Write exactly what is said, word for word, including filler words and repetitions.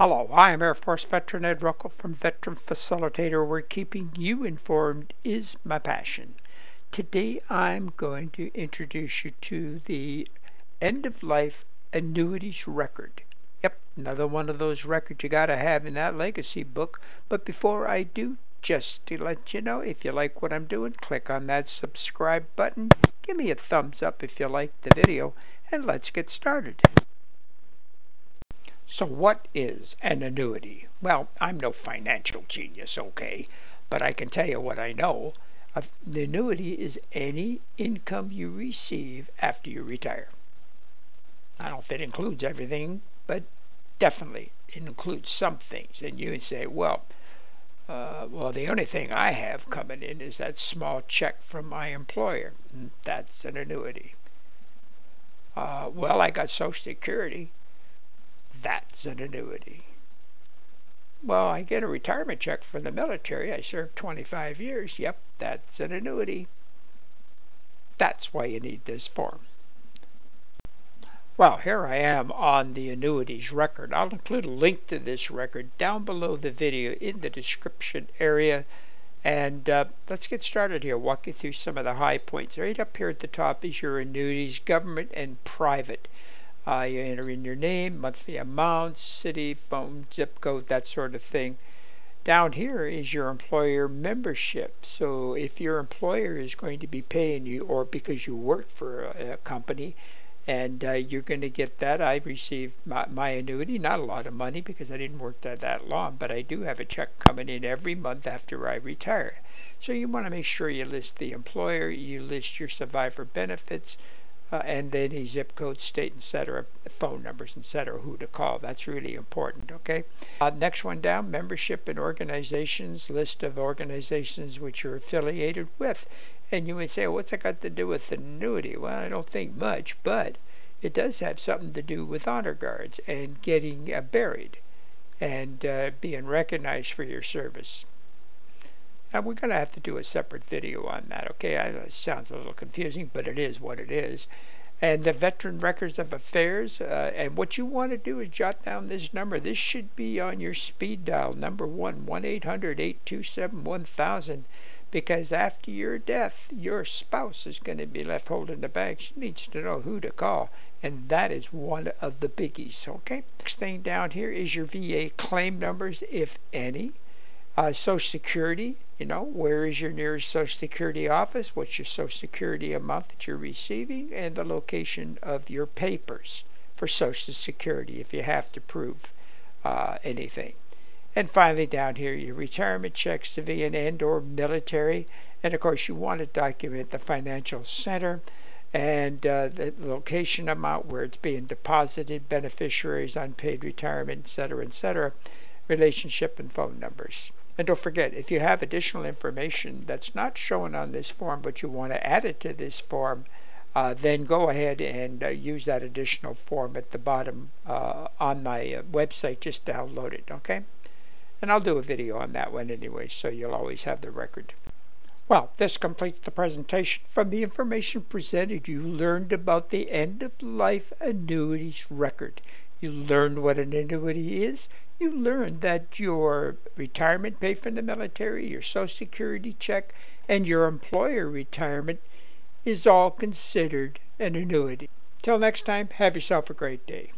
Hello, I am Air Force Veteran Ed Ruckel from Veteran Facilitator, where keeping you informed is my passion. Today I'm going to introduce you to the end-of-life annuities record. Yep, another one of those records you gotta have in that legacy book. But before I do, just to let you know, if you like what I'm doing, click on that subscribe button, give me a thumbs up if you like the video, and let's get started. So what is an annuity? Well, I'm no financial genius, okay, but I can tell you what I know. An annuity is any income you receive after you retire. I don't know if it includes everything, but definitely it includes some things. And you would say, well, uh, well, the only thing I have coming in is that small check from my employer. That's an annuity. Uh, well, I got Social Security. That's an annuity. Well, I get a retirement check from the military. I served twenty-five years. Yep, that's an annuity. That's why you need this form. Well, here I am on the annuities record. I'll include a link to this record down below the video in the description area. And uh, let's get started here. Walk you through some of the high points. Right up here at the top is your annuities, government and private. Uh, you enter in your name, monthly amount, city, phone, zip code, that sort of thing. Down here is your employer membership. So if your employer is going to be paying you, or because you work for a, a company, and uh, you're going to get that. I received my, my annuity, not a lot of money because I didn't work that, that long, but I do have a check coming in every month after I retire. So you want to make sure you list the employer, you list your survivor benefits, Uh, and then a zip code, state, et cetera, phone numbers, et cetera, who to call. That's really important, okay? Uh, next one down, membership and organizations, list of organizations which you're affiliated with. And you would say, well, what's that got to do with annuity? Well, I don't think much, but it does have something to do with honor guards and getting uh, buried and uh, being recognized for your service. Now, we're going to have to do a separate video on that, okay? I know it sounds a little confusing, but it is what it is. And the Veteran Records of Affairs, uh, and what you want to do is jot down this number. This should be on your speed dial, number one, one eight hundred, eight two seven, one thousand, because after your death, your spouse is going to be left holding the bag. She needs to know who to call, and that is one of the biggies, okay? Next thing down here is your V A claim numbers, if any. Uh, Social Security, you know, where is your nearest Social Security office, what's your Social Security amount that you're receiving, and the location of your papers for Social Security if you have to prove uh, anything. And finally down here, your retirement check, civilian and or military, and of course you want to document the financial center and uh, the location amount where it's being deposited, beneficiaries, unpaid retirement, et cetera, et cetera, relationship and phone numbers. And don't forget, if you have additional information that's not shown on this form, but you want to add it to this form, uh, then go ahead and uh, use that additional form at the bottom uh, on my uh, website. Just download it, okay? And I'll do a video on that one anyway, so you'll always have the record. Well, this completes the presentation. From the information presented, you learned about the end-of-life annuities record. You learned what an annuity is. You learned that your retirement pay from the military, your Social Security check, and your employer retirement is all considered an annuity. Till next time, have yourself a great day.